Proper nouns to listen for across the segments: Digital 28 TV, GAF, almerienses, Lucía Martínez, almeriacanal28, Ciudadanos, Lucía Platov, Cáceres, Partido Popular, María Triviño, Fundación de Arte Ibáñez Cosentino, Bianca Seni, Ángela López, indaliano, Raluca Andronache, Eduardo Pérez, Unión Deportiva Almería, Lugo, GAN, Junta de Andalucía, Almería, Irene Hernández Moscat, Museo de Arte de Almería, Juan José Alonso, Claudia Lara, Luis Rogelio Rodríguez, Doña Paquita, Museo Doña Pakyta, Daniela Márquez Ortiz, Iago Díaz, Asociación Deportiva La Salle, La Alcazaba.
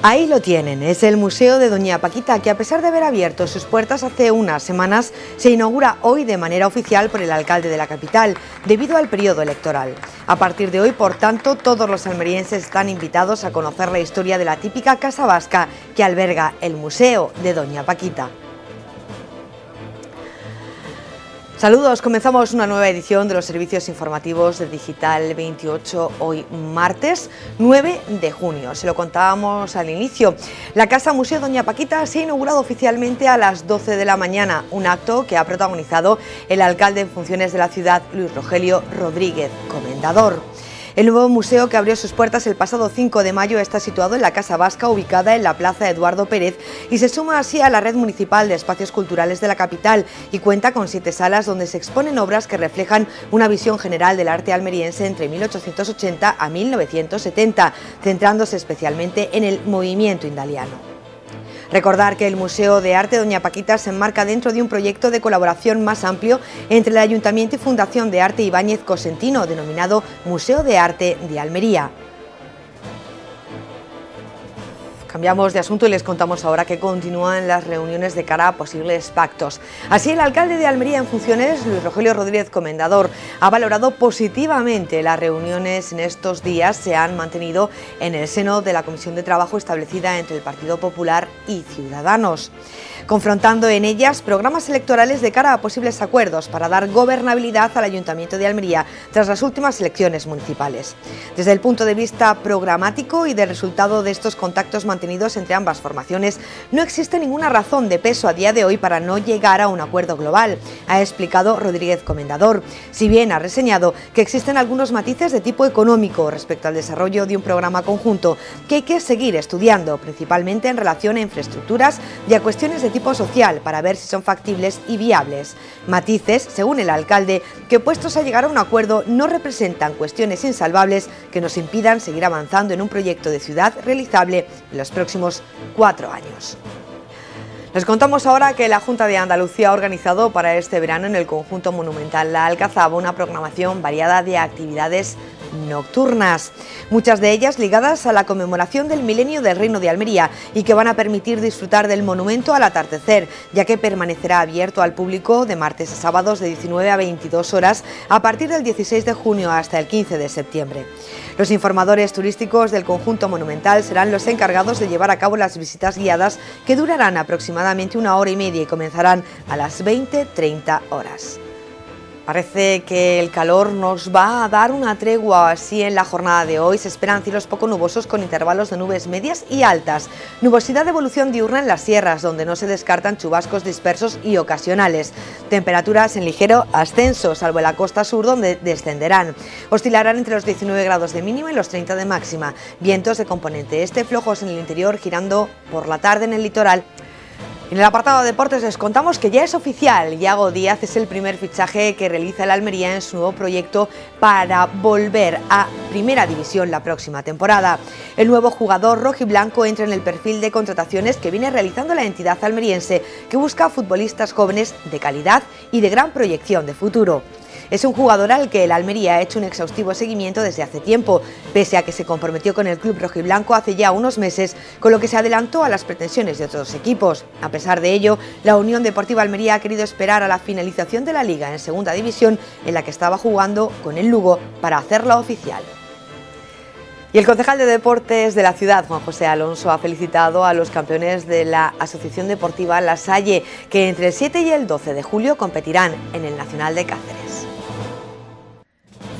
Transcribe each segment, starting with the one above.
Ahí lo tienen, es el Museo de Doña Paquita, que a pesar de haber abierto sus puertas hace unas semanas, se inaugura hoy de manera oficial por el alcalde de la capital, debido al periodo electoral. A partir de hoy, por tanto, todos los almerienses están invitados a conocer la historia de la típica casa vasca que alberga el Museo de Doña Paquita. Saludos, comenzamos una nueva edición de los servicios informativos de Digital 28, hoy martes 9 de junio. Se lo contábamos al inicio. La Casa Museo Doña Paquita se ha inaugurado oficialmente a las 12 de la mañana, un acto que ha protagonizado el alcalde en funciones de la ciudad, Luis Rogelio Rodríguez, comendador. El nuevo museo, que abrió sus puertas el pasado 5 de mayo, está situado en la Casa Vasca, ubicada en la Plaza Eduardo Pérez, y se suma así a la red municipal de espacios culturales de la capital, y cuenta con 7 salas donde se exponen obras que reflejan una visión general del arte almeriense entre 1880 a 1970, centrándose especialmente en el movimiento indaliano. Recordar que el Museo de Arte Doña Paquita se enmarca dentro de un proyecto de colaboración más amplio entre el Ayuntamiento y Fundación de Arte Ibáñez Cosentino, denominado Museo de Arte de Almería. Cambiamos de asunto y les contamos ahora que continúan las reuniones de cara a posibles pactos. Así, el alcalde de Almería en funciones, Luis Rogelio Rodríguez, comendador, ha valorado positivamente las reuniones en estos días. Se han mantenido en el seno de la Comisión de Trabajo establecida entre el Partido Popular y Ciudadanos, confrontando en ellas programas electorales de cara a posibles acuerdos para dar gobernabilidad al Ayuntamiento de Almería tras las últimas elecciones municipales. Desde el punto de vista programático y del resultado de estos contactos mantenidos entre ambas formaciones, no existe ninguna razón de peso a día de hoy para no llegar a un acuerdo global, ha explicado Rodríguez Comendador, si bien ha reseñado que existen algunos matices de tipo económico respecto al desarrollo de un programa conjunto que hay que seguir estudiando, principalmente en relación a infraestructuras y a cuestiones de tipo social, para ver si son factibles y viables. Matices, según el alcalde, que puestos a llegar a un acuerdo no representan cuestiones insalvables que nos impidan seguir avanzando en un proyecto de ciudad realizable en los próximos 4 años. Les contamos ahora que la Junta de Andalucía ha organizado para este verano en el conjunto monumental La Alcazaba una programación variada de actividades nocturnas, muchas de ellas ligadas a la conmemoración del milenio del Reino de Almería, y que van a permitir disfrutar del monumento al atardecer, ya que permanecerá abierto al público de martes a sábados de 19 a 22 horas a partir del 16 de junio hasta el 15 de septiembre. Los informadores turísticos del conjunto monumental serán los encargados de llevar a cabo las visitas guiadas, que durarán aproximadamente una hora y media y comenzarán a las 20:30 horas. Parece que el calor nos va a dar una tregua así en la jornada de hoy. Se esperan cielos poco nubosos con intervalos de nubes medias y altas. Nubosidad de evolución diurna en las sierras, donde no se descartan chubascos dispersos y ocasionales. Temperaturas en ligero ascenso, salvo en la costa sur, donde descenderán. Oscilarán entre los 19 grados de mínima y los 30 de máxima. Vientos de componente este flojos en el interior, girando por la tarde en el litoral. En el apartado de deportes les contamos que ya es oficial. Iago Díaz es el primer fichaje que realiza el Almería en su nuevo proyecto para volver a Primera División la próxima temporada. El nuevo jugador rojiblanco entra en el perfil de contrataciones que viene realizando la entidad almeriense, que busca futbolistas jóvenes de calidad y de gran proyección de futuro. Es un jugador al que el Almería ha hecho un exhaustivo seguimiento desde hace tiempo, pese a que se comprometió con el club rojiblanco hace ya unos meses, con lo que se adelantó a las pretensiones de otros equipos. A pesar de ello, la Unión Deportiva Almería ha querido esperar a la finalización de la liga en Segunda División, en la que estaba jugando con el Lugo, para hacerla oficial. Y el concejal de Deportes de la ciudad, Juan José Alonso, ha felicitado a los campeones de la Asociación Deportiva La Salle, que entre el 7 y el 12 de julio competirán en el Nacional de Cáceres.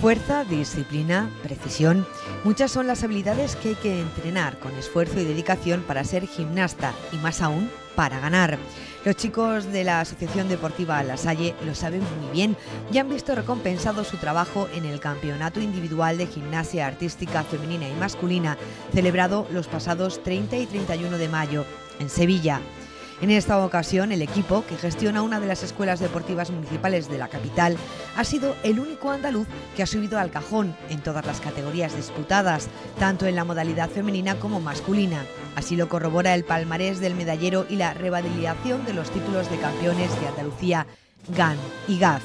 Fuerza, disciplina, precisión. Muchas son las habilidades que hay que entrenar con esfuerzo y dedicación para ser gimnasta, y más aún para ganar. Los chicos de la Asociación Deportiva La Salle lo saben muy bien y han visto recompensado su trabajo en el Campeonato Individual de Gimnasia Artística Femenina y Masculina, celebrado los pasados 30 y 31 de mayo en Sevilla. En esta ocasión, el equipo, que gestiona una de las escuelas deportivas municipales de la capital, ha sido el único andaluz que ha subido al cajón en todas las categorías disputadas, tanto en la modalidad femenina como masculina. Así lo corrobora el palmarés del medallero y la revalidación de los títulos de campeones de Andalucía, GAN y GAF.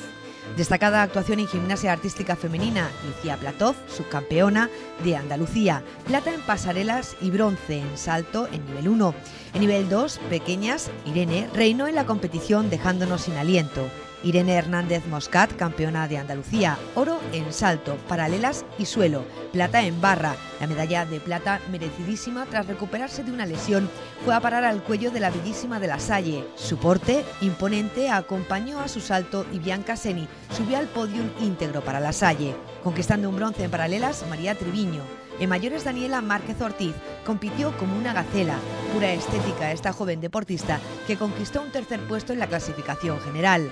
Destacada actuación en gimnasia artística femenina, Lucía Platov, subcampeona de Andalucía. Plata en pasarelas y bronce en salto en nivel 1. En nivel 2, pequeñas, Irene reinó en la competición dejándonos sin aliento. Irene Hernández Moscat, campeona de Andalucía, oro en salto, paralelas y suelo, plata en barra. La medalla de plata, merecidísima tras recuperarse de una lesión, fue a parar al cuello de la bellísima de La Salle. Su porte, imponente, acompañó a su salto y Bianca Seni subió al podium íntegro para La Salle, conquistando un bronce en paralelas María Triviño. En mayores, Daniela Márquez Ortiz compitió como una gacela. Pura estética esta joven deportista que conquistó un tercer puesto en la clasificación general.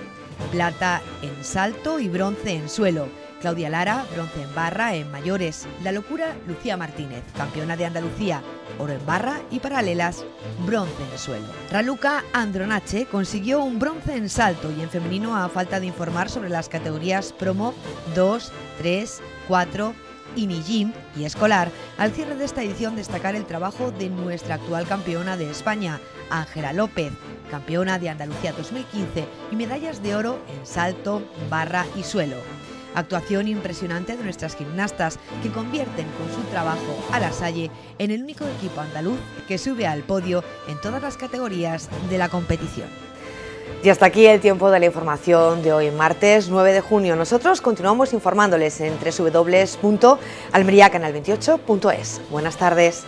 Plata en salto y bronce en suelo. Claudia Lara, bronce en barra en mayores. La locura, Lucía Martínez, campeona de Andalucía, oro en barra y paralelas, bronce en suelo. Raluca Andronache consiguió un bronce en salto y en femenino a falta de informar sobre las categorías promo 2, 3, 4... Inigim y escolar. Al cierre de esta edición, destacar el trabajo de nuestra actual campeona de España, Ángela López, campeona de Andalucía 2015 y medallas de oro en salto, barra y suelo. Actuación impresionante de nuestras gimnastas que convierten con su trabajo a La Salle en el único equipo andaluz que sube al podio en todas las categorías de la competición. Y hasta aquí el tiempo de la información de hoy, martes 9 de junio. Nosotros continuamos informándoles en www.almeriacanal28.es. Buenas tardes.